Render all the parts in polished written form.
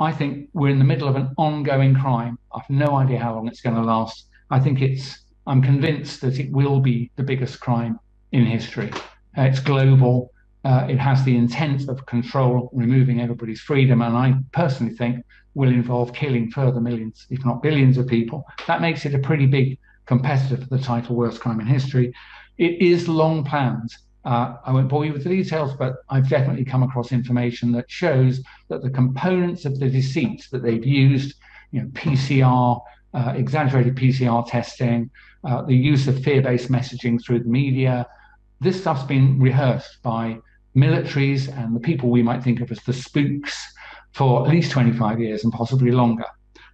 I think we're in the middle of an ongoing crime. I've no idea how long it's going to last. I'm convinced that it will be the biggest crime in history. It's global. It has the intent of control, removing everybody's freedom, and I personally think will involve killing further millions, if not billions of people. That makes it a pretty big competitor for the title worst crime in history. It is long planned. I won't bore you with the details, but I've definitely come across information that shows that the components of the deceit that they've used, PCR, exaggerated PCR testing, the use of fear-based messaging through the media, this stuff's been rehearsed by militaries and the people we might think of as the spooks for at least 25 years and possibly longer.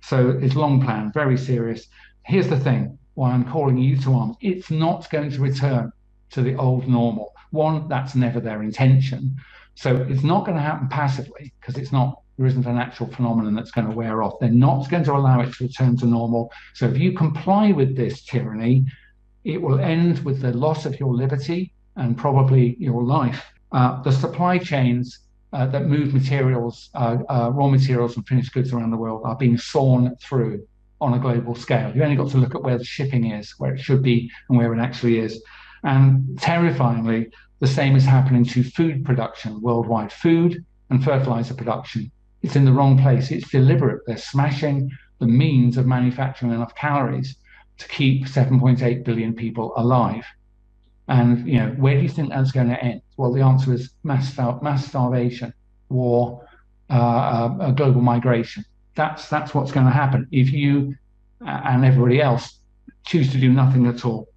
So it's long planned, very serious. Here's the thing, why I'm calling you to arms. It's not going to return to the old normal. One, that's never their intention. So it's not going to happen passively, because there isn't an actual phenomenon that's going to wear off. They're not going to allow it to return to normal. So if you comply with this tyranny, it will end with the loss of your liberty and probably your life. The supply chains that move materials, raw materials and finished goods around the world are being sawn through on a global scale. You've only got to look at where the shipping is, where it should be and where it actually is. And terrifyingly, the same is happening to food production worldwide. Food and fertilizer production. It's in the wrong place. It's deliberate. They're smashing the means of manufacturing enough calories to keep 7.8 billion people alive. And, where do you think that's going to end? Well, the answer is mass starvation, war, global migration. That's what's going to happen if you and everybody else choose to do nothing at all.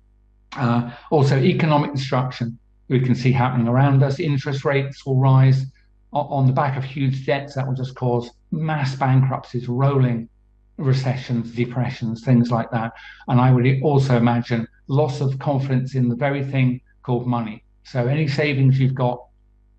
Also, economic destruction we can see happening around us. Interest rates will rise on the back of huge debts. That will just cause mass bankruptcies, rolling recessions, depressions, things like that. And I would also imagine loss of confidence in the very thing called money. So any savings you've got,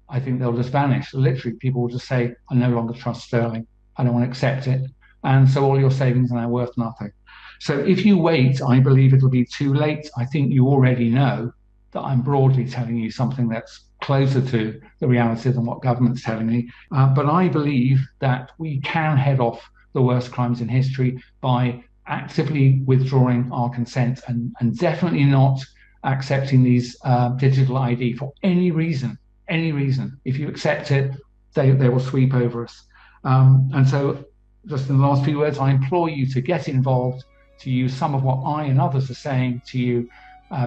I think they'll just vanish. Literally, people will just say, I no longer trust sterling. I don't want to accept it. And so all your savings are now worth nothing. So if you wait, I believe it'll be too late. I think you already know that I'm broadly telling you something that's closer to the reality than what government's telling me. But I believe that we can head off the worst crimes in history by actively withdrawing our consent and definitely not accepting these digital ID for any reason, If you accept it, they will sweep over us. And so just in the last few words, I implore you to get involved, to use some of what I and others are saying to you.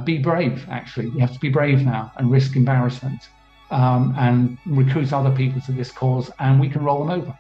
Be brave, actually. You have to be brave now and risk embarrassment and recruit other people to this cause, and we can roll them over.